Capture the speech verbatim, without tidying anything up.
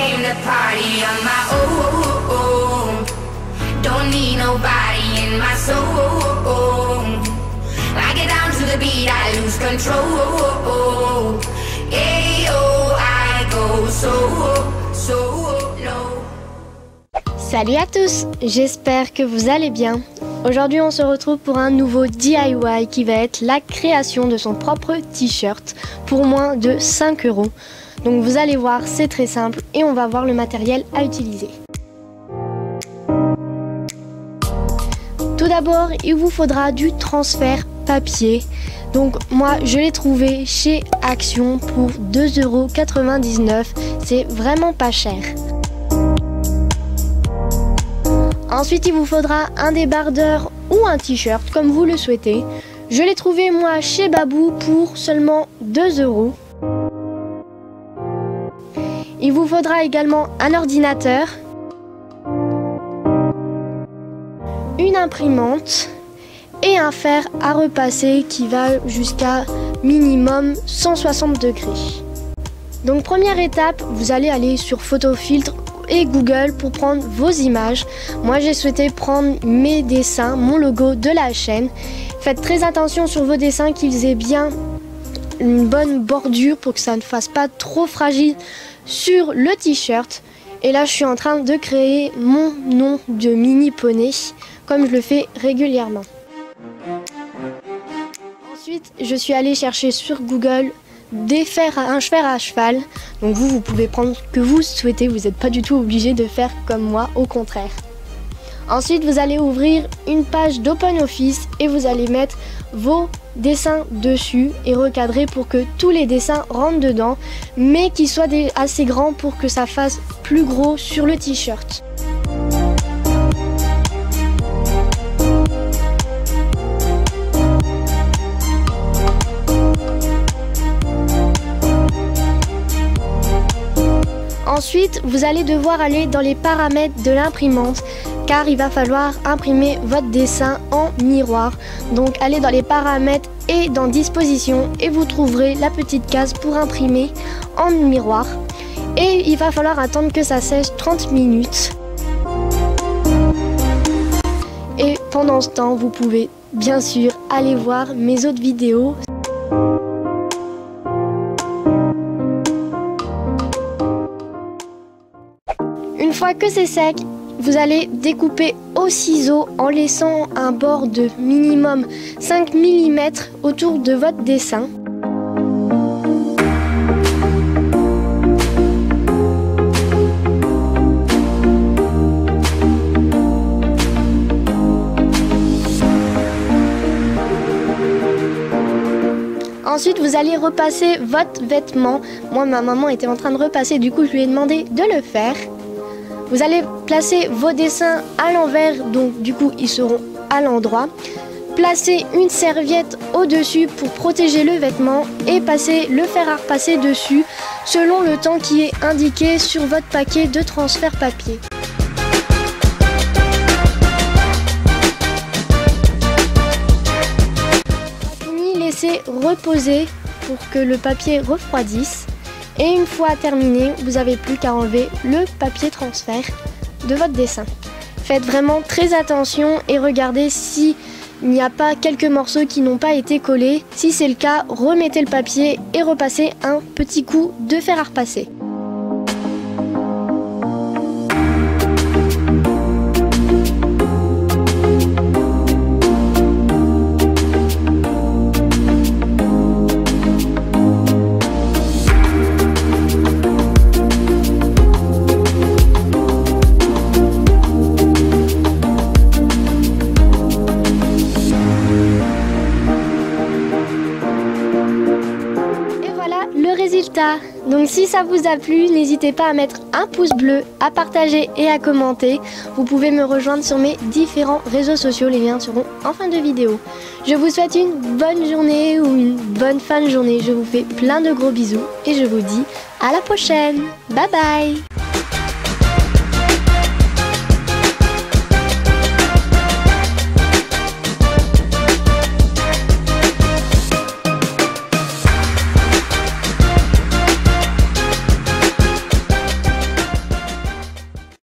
came to party on my own. Don't need nobody in my soul. I get down to the beat, I lose control. Ayo, I go so, so low. Salut à tous, j'espère que vous allez bien. Aujourd'hui on se retrouve pour un nouveau D I Y qui va être la création de son propre t-shirt pour moins de cinq euros. Donc vous allez voir, c'est très simple et on va voir le matériel à utiliser. Tout d'abord, il vous faudra du transfert papier. Donc moi je l'ai trouvé chez Action pour deux euros quatre-vingt-dix-neuf, c'est vraiment pas cher. Ensuite, il vous faudra un débardeur ou un t-shirt, comme vous le souhaitez. Je l'ai trouvé, moi, chez Babou pour seulement deux euros. Il vous faudra également un ordinateur, une imprimante et un fer à repasser qui va jusqu'à minimum cent soixante degrés. Donc, première étape, vous allez aller sur Photofiltre et Google pour prendre vos images. Moi j'ai souhaité prendre mes dessins, mon logo de la chaîne. Faites très attention sur vos dessins qu'ils aient bien une bonne bordure pour que ça ne fasse pas trop fragile sur le t-shirt. Et là je suis en train de créer mon nom de mini poney comme je le fais régulièrement. Ensuite je suis allée chercher sur Google des fers à, un fer à cheval, donc vous, vous pouvez prendre ce que vous souhaitez, vous n'êtes pas du tout obligé de faire comme moi, au contraire. Ensuite, vous allez ouvrir une page d'OpenOffice et vous allez mettre vos dessins dessus et recadrer pour que tous les dessins rentrent dedans, mais qu'ils soient des, assez grands pour que ça fasse plus gros sur le t-shirt. Ensuite, vous allez devoir aller dans les paramètres de l'imprimante car il va falloir imprimer votre dessin en miroir. Donc allez dans les paramètres et dans disposition et vous trouverez la petite case pour imprimer en miroir. Et il va falloir attendre que ça sèche trente minutes. Et pendant ce temps, vous pouvez bien sûr aller voir mes autres vidéos. Une fois que c'est sec, vous allez découper au ciseau en laissant un bord de minimum cinq millimètres autour de votre dessin. Ensuite, vous allez repasser votre vêtement. Moi, ma maman était en train de repasser, du coup, je lui ai demandé de le faire. Vous allez placer vos dessins à l'envers, donc du coup ils seront à l'endroit. Placez une serviette au-dessus pour protéger le vêtement et passez le fer à repasser dessus selon le temps qui est indiqué sur votre paquet de transfert papier. Fini, laissez reposer pour que le papier refroidisse. Et une fois terminé, vous n'avez plus qu'à enlever le papier transfert de votre dessin. Faites vraiment très attention et regardez s'il n'y a pas quelques morceaux qui n'ont pas été collés. Si c'est le cas, remettez le papier et repassez un petit coup de fer à repasser. Donc si ça vous a plu, n'hésitez pas à mettre un pouce bleu, à partager et à commenter. Vous pouvez me rejoindre sur mes différents réseaux sociaux, les liens seront en fin de vidéo. Je vous souhaite une bonne journée ou une bonne fin de journée. Je vous fais plein de gros bisous et je vous dis à la prochaine. Bye bye.